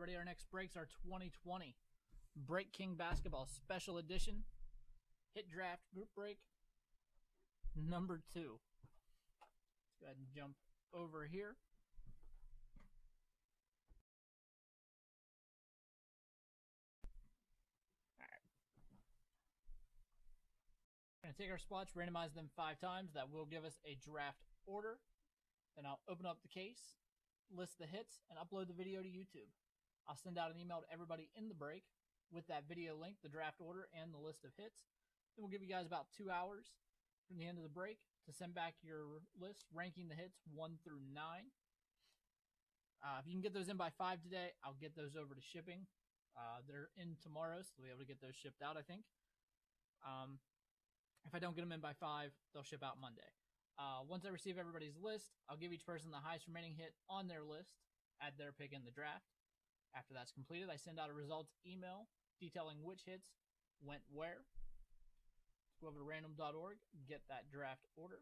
everybody. Our next breaks are 2020 Break King Basketball Special Edition Hit Draft Group Break number 2. Let's go ahead and jump over here. Going to take our spots, randomize them 5 times. That will give us a draft order. Then I'll open up the case, list the hits, and upload the video to YouTube. I'll send out an email to everybody in the break with that video link, the draft order, and the list of hits. Then we'll give you guys about 2 hours from the end of the break to send back your list, ranking the hits 1 through 9. If you can get those in by 5 today, I'll get those over to shipping. They're in tomorrow, so we'll be able to get those shipped out, I think. If I don't get them in by 5, they'll ship out Monday. Once I receive everybody's list, I'll give each person the highest remaining hit on their list at their pick in the draft. After that's completed, I send out a results email detailing which hits went where. Go over to random.org, get that draft order.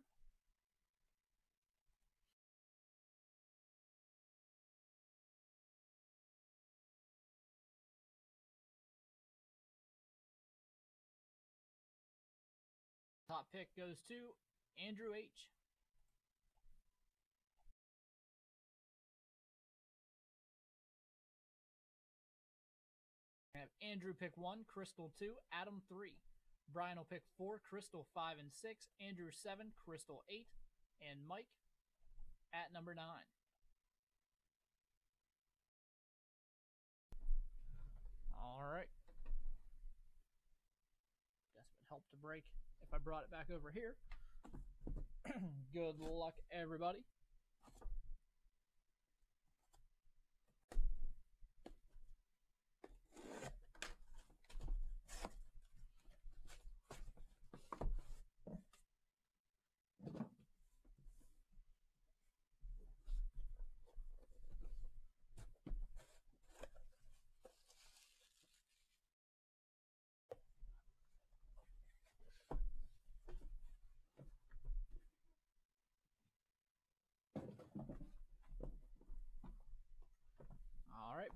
Top pick goes to Andrew H. I have Andrew pick 1, Crystal 2, Adam 3. Brian will pick 4, Crystal 5 and 6, Andrew 7, Crystal 8, and Mike at number 9. All right. That's been helped to break. If I brought it back over here, good luck, everybody.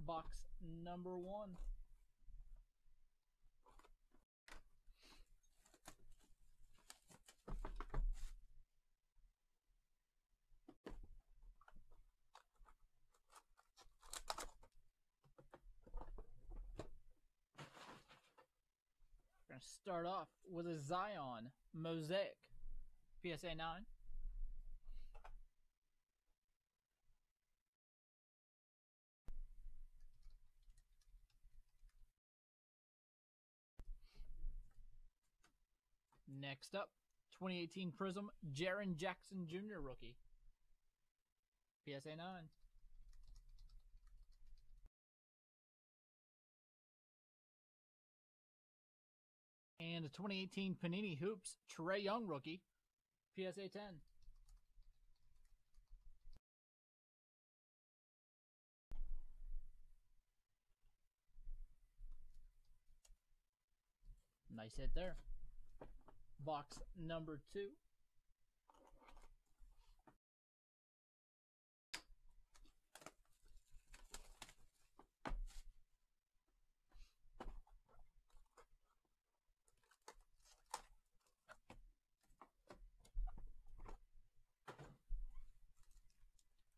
Box number 1. We're going to start off with a Zion Mosaic PSA 9. Next up, 2018 Prizm Jaren Jackson Jr. Rookie, PSA 9. And a 2018 Panini Hoops Trae Young Rookie, PSA 10. Nice hit there. Box number 2.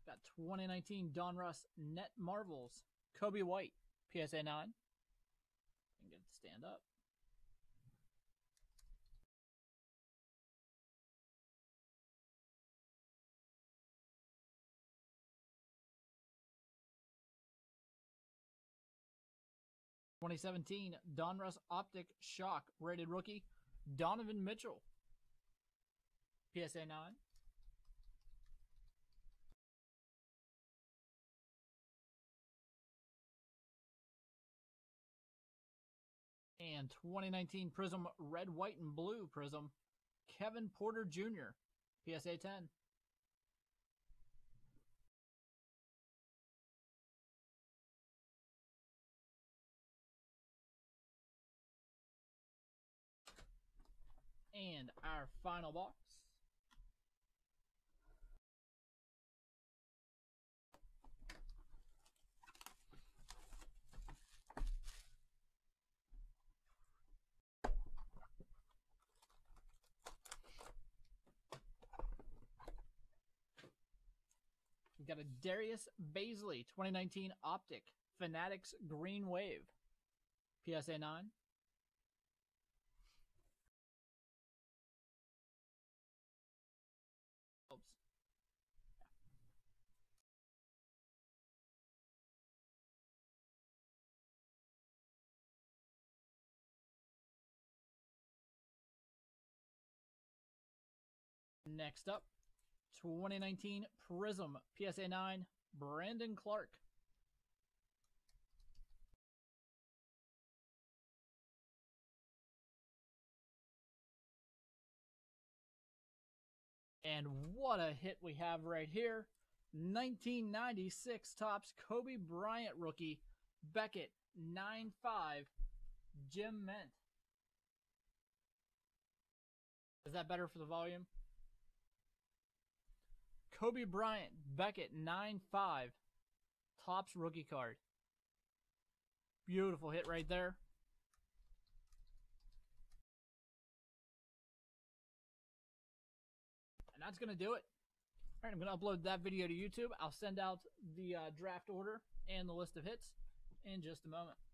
Got 2019 Donruss Net Marvels Kobe White PSA 9. And get it to stand up. Twenty 2017 Donruss Optic Shock Rated Rookie Donovan Mitchell, PSA 9. And 2019 Prizm Red, White, and Blue Prizm Kevin Porter Jr., PSA 10. And our final box. We got a Darius Bazley, 2019 Optic Fanatics Green Wave, PSA 9. Next up, 2019 Prizm, PSA 9, Brandon Clark. And what a hit we have right here. 1996 Topps Kobe Bryant rookie, Beckett, 9.5, Jim Ment. Is that better for the volume? Kobe Bryant, Beckett, 9.5, Topps rookie card. Beautiful hit right there. And that's going to do it. All right, I'm going to upload that video to YouTube. I'll send out the draft order and the list of hits in just a moment.